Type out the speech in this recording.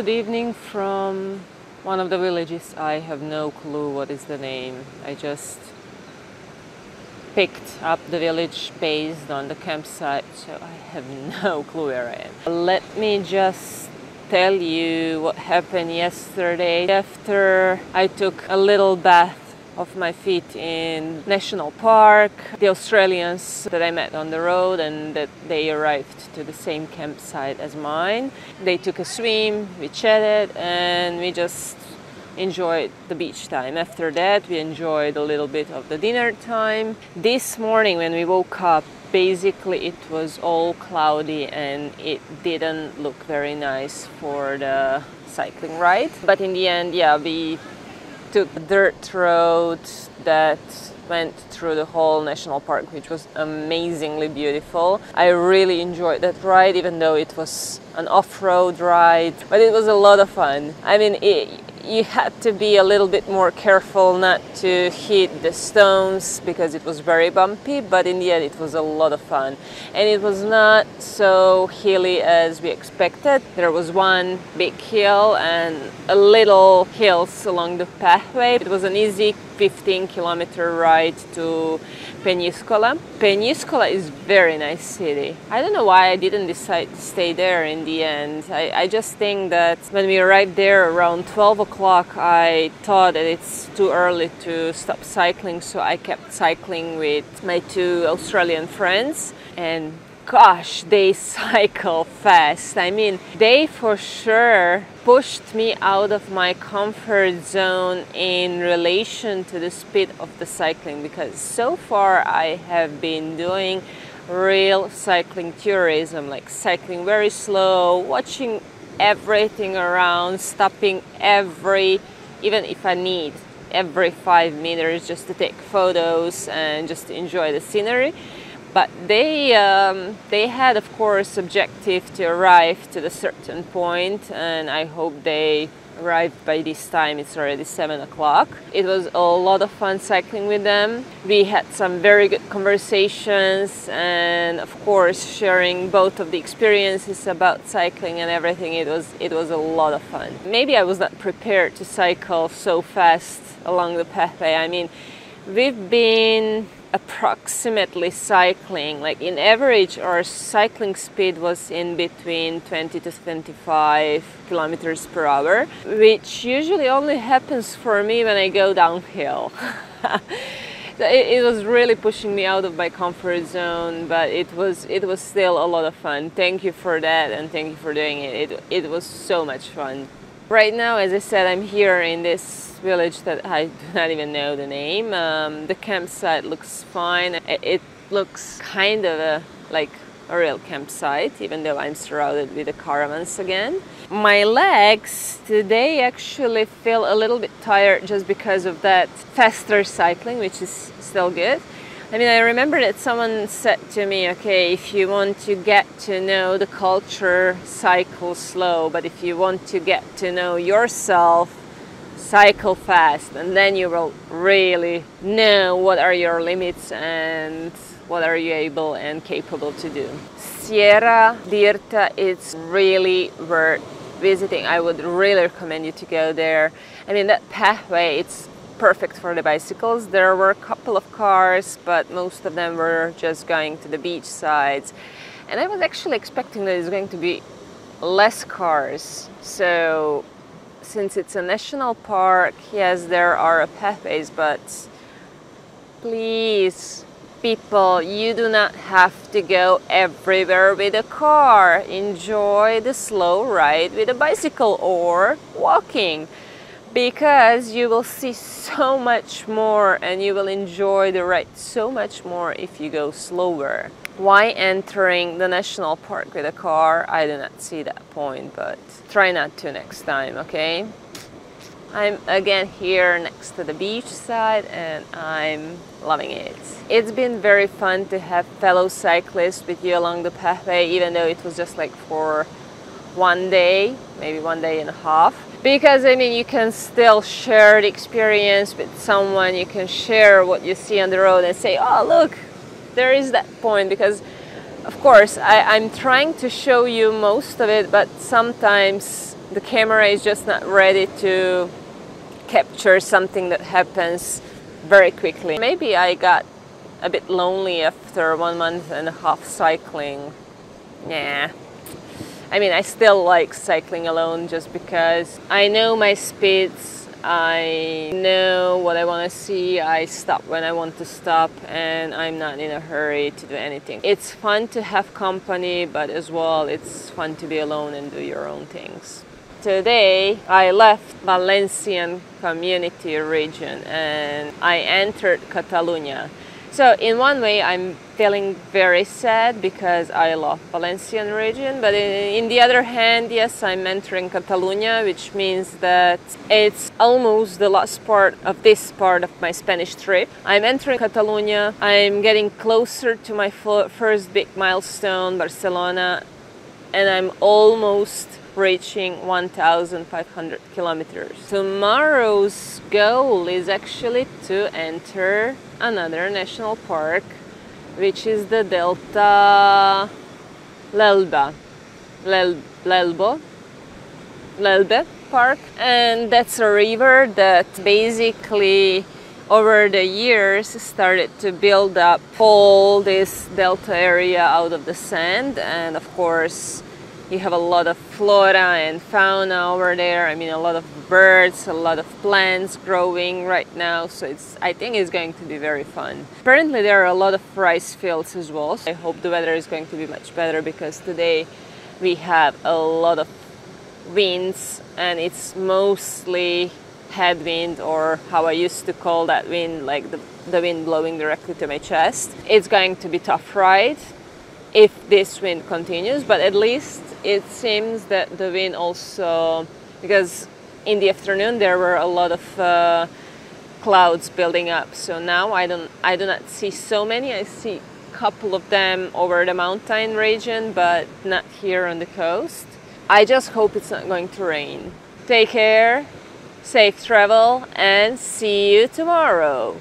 Good evening from one of the villages. I have no clue what is the name. I just picked up the village based on the campsite, so I have no clue where I am. Let me just tell you what happened yesterday. After I took a little bath of my feet in National Park, the Australians that I met on the road and that they arrived to the same campsite as mine. They took a swim, we chatted and we just enjoyed the beach time. After that we enjoyed a little bit of the dinner time. This morning when we woke up, basically it was all cloudy and it didn't look very nice for the cycling ride. But in the end, yeah, we took a dirt road that went through the whole national park, which was amazingly beautiful. I really enjoyed that ride, even though it was an off-road ride, but it was a lot of fun. I mean, you had to be a little bit more careful not to hit the stones because it was very bumpy, but in the end it was a lot of fun. And it was not so hilly as we expected. There was one big hill and a little hills along the pathway. It was an easy 15-kilometer ride to Peniscola. Peniscola is a very nice city. I don't know why I didn't decide to stay there in the end. I just think that when we arrived there around 12 o'clock, I thought that it's too early to stop cycling, so I kept cycling with my two Australian friends, and gosh, they cycle fast. I mean, they for sure pushed me out of my comfort zone in relation to the speed of the cycling, because so far I have been doing real cycling tourism, like cycling very slow, watching everything around, stopping even if I need, every 5 meters just to take photos and just to enjoy the scenery. But they had, of course, objective to arrive to the certain point, and I hope they arrived by this time. It's already 7 o'clock. It was a lot of fun cycling with them. We had some very good conversations and, of course, sharing both of the experiences about cycling and everything. It was a lot of fun. Maybe I was not prepared to cycle so fast along the pathway. I mean, we've been approximately cycling, like in average our cycling speed was in between 20 to 25 kilometers per hour, which usually only happens for me when I go downhill. It was really pushing me out of my comfort zone, but it was still a lot of fun. Thank you for that, and thank you for doing it. It was so much fun. Right now, as I said, I'm here in this village that I do not even know the name. The campsite looks fine. It looks kind of like a real campsite, even though I'm surrounded with the caravans again. My legs today actually feel a little bit tired just because of that faster cycling, which is still good. I mean, I remember that someone said to me, okay, if you want to get to know the culture, cycle slow, but if you want to get to know yourself, cycle fast, and then you will really know what are your limits and what are you able and capable to do. Serra d'Irta is really worth visiting. I would really recommend you to go there. I mean, that pathway, it's perfect for the bicycles. There were a couple of cars, but most of them were just going to the beach sides. And I was actually expecting that it's going to be less cars. So, since it's a national park, yes, there are pathways, but please, people, you do not have to go everywhere with a car. Enjoy the slow ride with a bicycle or walking, because you will see so much more and you will enjoy the ride so much more if you go slower. Why entering the national park with a car? I do not see that point, but try not to next time, okay? I'm again here next to the beach side and I'm loving it. It's been very fun to have fellow cyclists with you along the pathway, even though it was just like for one day, maybe one day and a half. Because, I mean, you can still share the experience with someone, you can share what you see on the road and say, oh, look, there is that point. Because, of course, I'm trying to show you most of it, but sometimes the camera is just not ready to capture something that happens very quickly. Maybe I got a bit lonely after 1.5 months cycling. Nah. I mean, I still like cycling alone just because I know my speeds, I know what I want to see, I stop when I want to stop, and I'm not in a hurry to do anything. It's fun to have company, but as well it's fun to be alone and do your own things. Today I left Valencian community region and I entered Catalonia. So in one way I'm feeling very sad because I love Valencian region, but in the other hand, yes, I'm entering Catalonia, which means that it's almost the last part of this part of my Spanish trip. I'm entering Catalonia, I'm getting closer to my first big milestone, Barcelona, and I'm almost reaching 1,500 kilometers. Tomorrow's goal is actually to enter another national park, which is the Delta L'Elba, L'Elbo, L'Elbe park. And that's a river that basically over the years started to build up all this delta area out of the sand, and of course you have a lot of flora and fauna over there. I mean, a lot of birds, a lot of plants growing right now. So I think it's going to be very fun. Apparently there are a lot of rice fields as well. So I hope the weather is going to be much better because today we have a lot of winds and it's mostly headwind, or how I used to call that wind, like the wind blowing directly to my chest. It's going to be a tough ride if this wind continues, but at least it seems that the wind also, because in the afternoon there were a lot of clouds building up, so now I do not see so many. I see a couple of them over the mountain region, but not here on the coast. I just hope it's not going to rain. Take care, safe travel, and see you tomorrow.